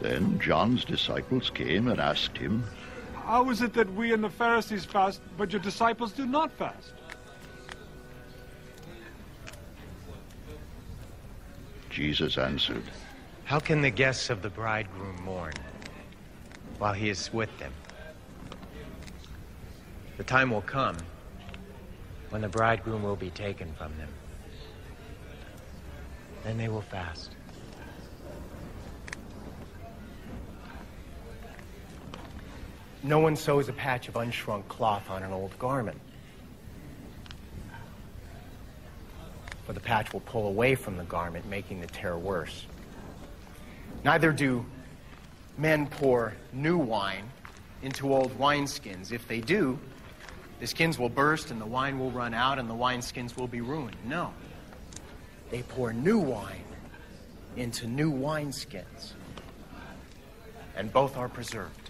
Then John's disciples came and asked him, "How is it that we and the Pharisees fast, but your disciples do not fast?" Jesus answered, "How can the guests of the bridegroom mourn while he is with them? The time will come when the bridegroom will be taken from them. Then they will fast." No one sews a patch of unshrunk cloth on an old garment, for the patch will pull away from the garment, making the tear worse. Neither do men pour new wine into old wineskins. If they do, the skins will burst and the wine will run out and the wineskins will be ruined. No. They pour new wine into new wineskins, and both are preserved.